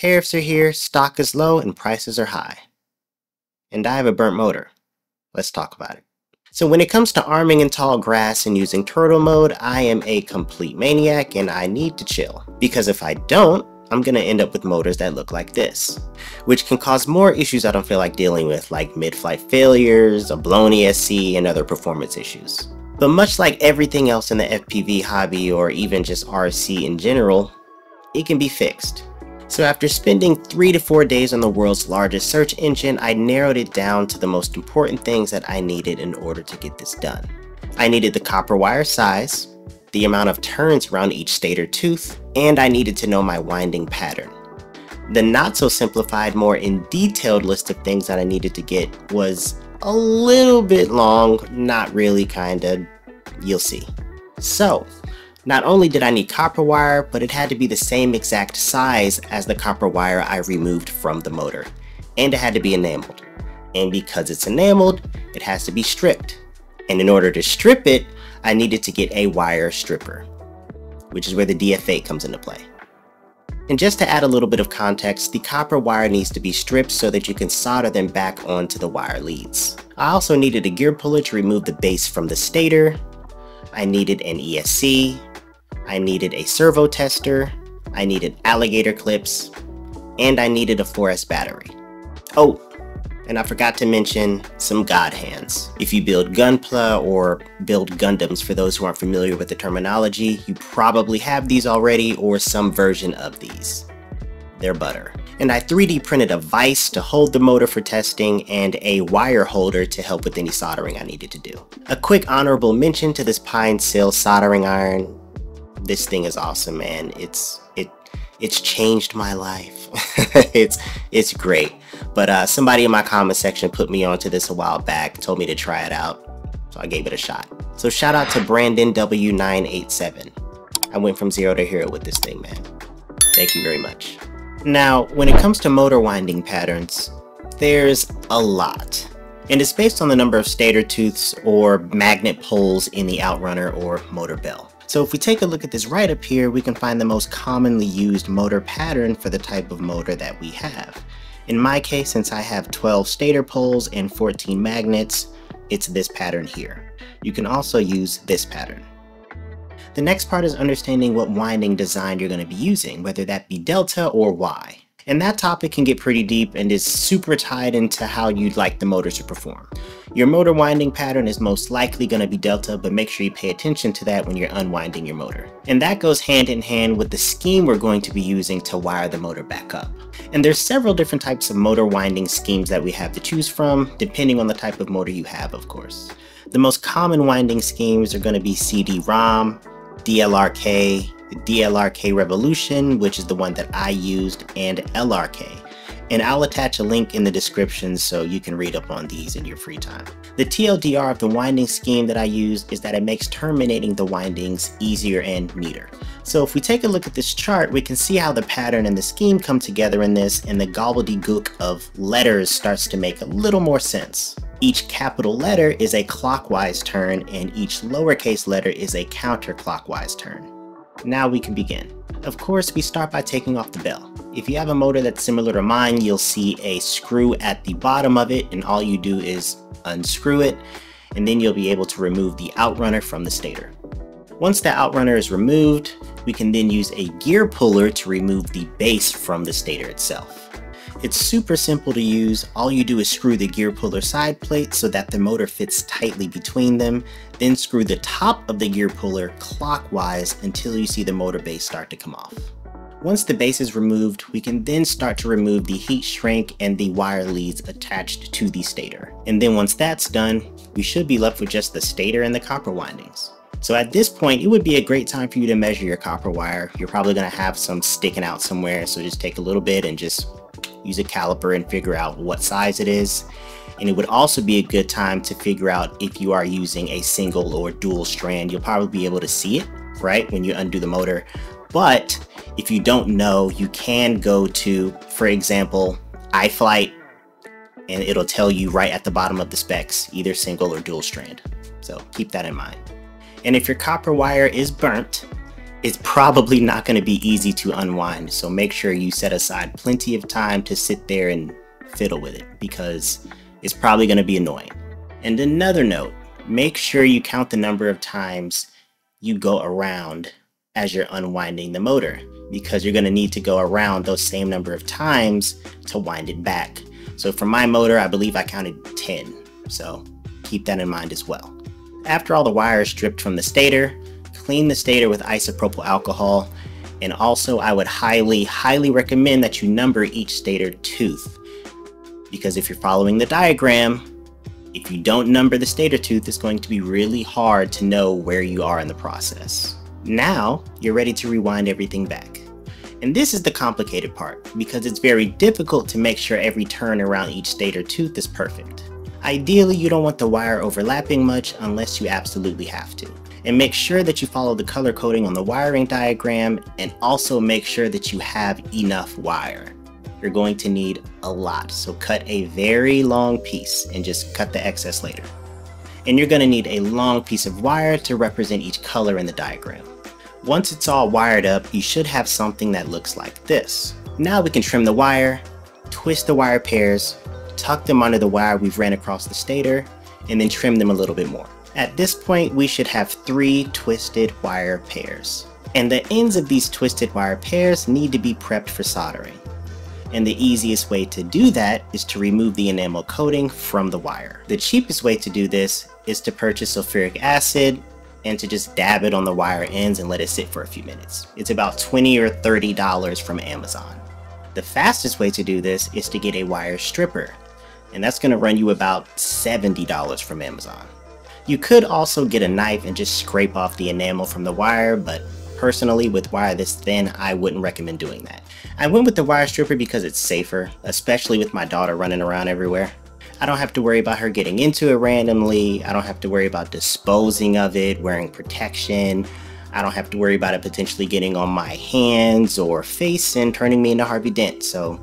Tariffs are here, stock is low, and prices are high. And I have a burnt motor. Let's talk about it. So when it comes to arming in tall grass and using turtle mode, I am a complete maniac and I need to chill. Because if I don't, I'm gonna end up with motors that look like this, which can cause more issues I don't feel like dealing with, like mid-flight failures, a blown ESC, and other performance issues. But much like everything else in the FPV hobby or even just RC in general, it can be fixed. So after spending 3 to 4 days on the world's largest search engine, I narrowed it down to the most important things that I needed in order to get this done. I needed the copper wire size, the amount of turns around each stator tooth, and I needed to know my winding pattern. The not so simplified, more in detailed list of things that I needed to get was a little bit long, not really, kinda, you'll see. So, not only did I need copper wire, but it had to be the same exact size as the copper wire I removed from the motor. And it had to be enameled. And because it's enameled, it has to be stripped. And in order to strip it, I needed to get a wire stripper, which is where the DF-8 comes into play. And just to add a little bit of context, the copper wire needs to be stripped so that you can solder them back onto the wire leads. I also needed a gear puller to remove the base from the stator. I needed an ESC. I needed a servo tester. I needed alligator clips. And I needed a 4S battery. Oh, and I forgot to mention some god hands. If you build Gunpla or build Gundams, for those who aren't familiar with the terminology, you probably have these already or some version of these. They're butter. And I 3D printed a vise to hold the motor for testing and a wire holder to help with any soldering I needed to do. A quick honorable mention to this Pinecil soldering iron. This thing is awesome, man. It's changed my life. it's great. But somebody in my comment section put me onto this a while back, told me to try it out, so I gave it a shot. So shout out to BrandonW987. I went from zero to hero with this thing, man. Thank you very much. Now, when it comes to motor winding patterns, there's a lot. And it's based on the number of stator tooths or magnet poles in the outrunner or motor bell. So if we take a look at this right up here, we can find the most commonly used motor pattern for the type of motor that we have. In my case, since I have 12 stator poles and 14 magnets, it's this pattern here. You can also use this pattern. The next part is understanding what winding design you're going to be using, whether that be delta or Y. And that topic can get pretty deep and is super tied into how you'd like the motor to perform. Your motor winding pattern is most likely going to be delta, but make sure you pay attention to that when you're unwinding your motor. And that goes hand in hand with the scheme we're going to be using to wire the motor back up. And there's several different types of motor winding schemes that we have to choose from, depending on the type of motor you have, of course. The most common winding schemes are going to be CD-ROM, DLRK, the DLRK Revolution, which is the one that I used, and LRK. And I'll attach a link in the description so you can read up on these in your free time. The TLDR of the winding scheme that I used is that it makes terminating the windings easier and neater. So if we take a look at this chart, we can see how the pattern and the scheme come together in this, and the gobbledygook of letters starts to make a little more sense. Each capital letter is a clockwise turn, and each lowercase letter is a counterclockwise turn. Now we can begin. Of course, we start by taking off the bell. If you have a motor that's similar to mine, you'll see a screw at the bottom of it, and all you do is unscrew it, and then you'll be able to remove the outrunner from the stator. Once the outrunner is removed, we can then use a gear puller to remove the base from the stator itself. It's super simple to use. All you do is screw the gear puller side plate so that the motor fits tightly between them, then screw the top of the gear puller clockwise until you see the motor base start to come off. Once the base is removed, we can then start to remove the heat shrink and the wire leads attached to the stator. And then once that's done, we should be left with just the stator and the copper windings. So at this point, it would be a great time for you to measure your copper wire. You're probably gonna have some sticking out somewhere, so just take a little bit and just use a caliper and figure out what size it is. And it would also be a good time to figure out if you are using a single or dual strand. You'll probably be able to see it, right, when you undo the motor. But if you don't know, you can go to, for example, iFlight, and it'll tell you right at the bottom of the specs, either single or dual strand. So keep that in mind. And if your copper wire is burnt, it's probably not going to be easy to unwind. So make sure you set aside plenty of time to sit there and fiddle with it, because it's probably going to be annoying. And another note, make sure you count the number of times you go around as you're unwinding the motor, because you're going to need to go around those same number of times to wind it back. So for my motor, I believe I counted 10. So keep that in mind as well. After all the wire is stripped from the stator, clean the stator with isopropyl alcohol. And also I would highly, highly recommend that you number each stator tooth, because if you're following the diagram, if you don't number the stator tooth, it's going to be really hard to know where you are in the process. Now you're ready to rewind everything back. And this is the complicated part, because it's very difficult to make sure every turn around each stator tooth is perfect. Ideally, you don't want the wire overlapping much unless you absolutely have to. And make sure that you follow the color coding on the wiring diagram, and also make sure that you have enough wire. You're going to need a lot, so cut a very long piece and just cut the excess later. And you're going to need a long piece of wire to represent each color in the diagram. Once it's all wired up, you should have something that looks like this. Now we can trim the wire, twist the wire pairs, tuck them under the wire we've ran across the stator, and then trim them a little bit more. At this point, we should have 3 twisted wire pairs. And the ends of these twisted wire pairs need to be prepped for soldering. And the easiest way to do that is to remove the enamel coating from the wire. The cheapest way to do this is to purchase sulfuric acid and to just dab it on the wire ends and let it sit for a few minutes. It's about $20 or $30 from Amazon. The fastest way to do this is to get a wire stripper, and that's going to run you about $70 from Amazon. You could also get a knife and just scrape off the enamel from the wire, but personally, with wire this thin, I wouldn't recommend doing that. I went with the wire stripper because it's safer, especially with my daughter running around everywhere. I don't have to worry about her getting into it randomly. I don't have to worry about disposing of it, wearing protection. I don't have to worry about it potentially getting on my hands or face and turning me into Harvey Dent. So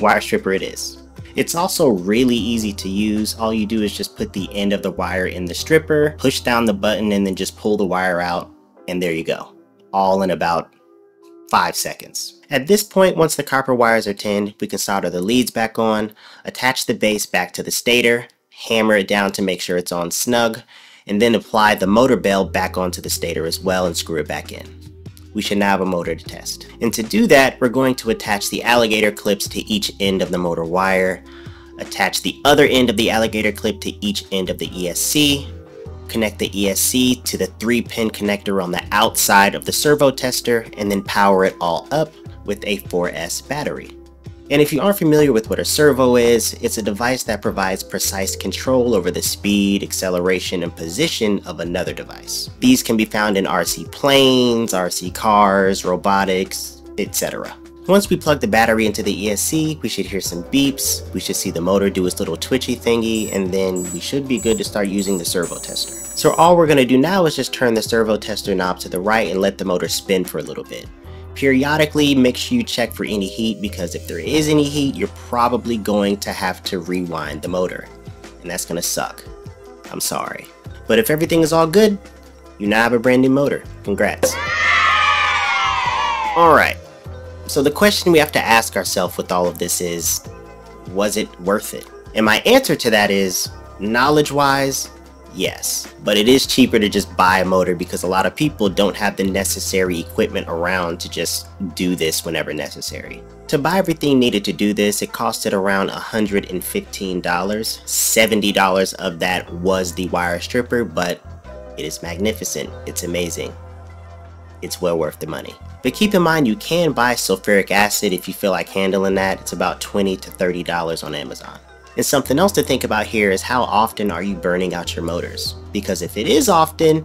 wire stripper it is. It's also really easy to use. All you do is just put the end of the wire in the stripper, push down the button, and then just pull the wire out, and there you go. All in about 5 seconds. At this point, once the copper wires are tinned, we can solder the leads back on, attach the base back to the stator, hammer it down to make sure it's on snug, and then apply the motor bell back onto the stator as well and screw it back in. We should now have a motor to test. And to do that, we're going to attach the alligator clips to each end of the motor wire, attach the other end of the alligator clip to each end of the ESC, connect the ESC to the 3-pin connector on the outside of the servo tester, and then power it all up with a 4S battery. And if you aren't familiar with what a servo is, it's a device that provides precise control over the speed, acceleration, and position of another device. These can be found in RC planes, RC cars, robotics, etc. Once we plug the battery into the ESC, we should hear some beeps, we should see the motor do its little twitchy thingy, and then we should be good to start using the servo tester. So all we're going to do now is just turn the servo tester knob to the right and let the motor spin for a little bit. Periodically, make sure you check for any heat, because if there is any heat, you're probably going to have to rewind the motor. And that's going to suck. I'm sorry. But if everything is all good, you now have a brand new motor. Congrats. Alright. So the question we have to ask ourselves with all of this is, was it worth it? And my answer to that is, knowledge-wise, yes. But it is cheaper to just buy a motor, because a lot of people don't have the necessary equipment around to just do this whenever necessary. To buy everything needed to do this, it costed around $115. $70 of that was the wire stripper, but it is magnificent. It's amazing. It's well worth the money. But keep in mind, you can buy sulfuric acid if you feel like handling that. It's about $20 to $30 on Amazon. And something else to think about here is, how often are you burning out your motors? Because if it is often,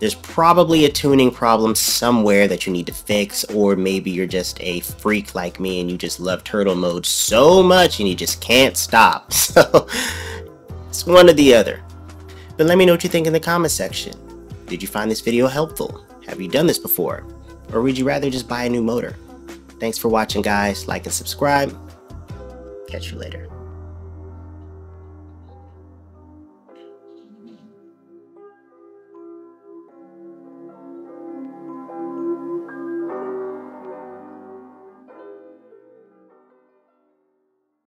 there's probably a tuning problem somewhere that you need to fix, or maybe you're just a freak like me and you just love turtle mode so much and you just can't stop. So it's one or the other. But let me know what you think in the comment section. Did you find this video helpful? Have you done this before? Or would you rather just buy a new motor? Thanks for watching, guys. Like and subscribe. Catch you later.